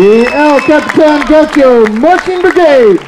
The El Capitan Gaucho Marching Brigade.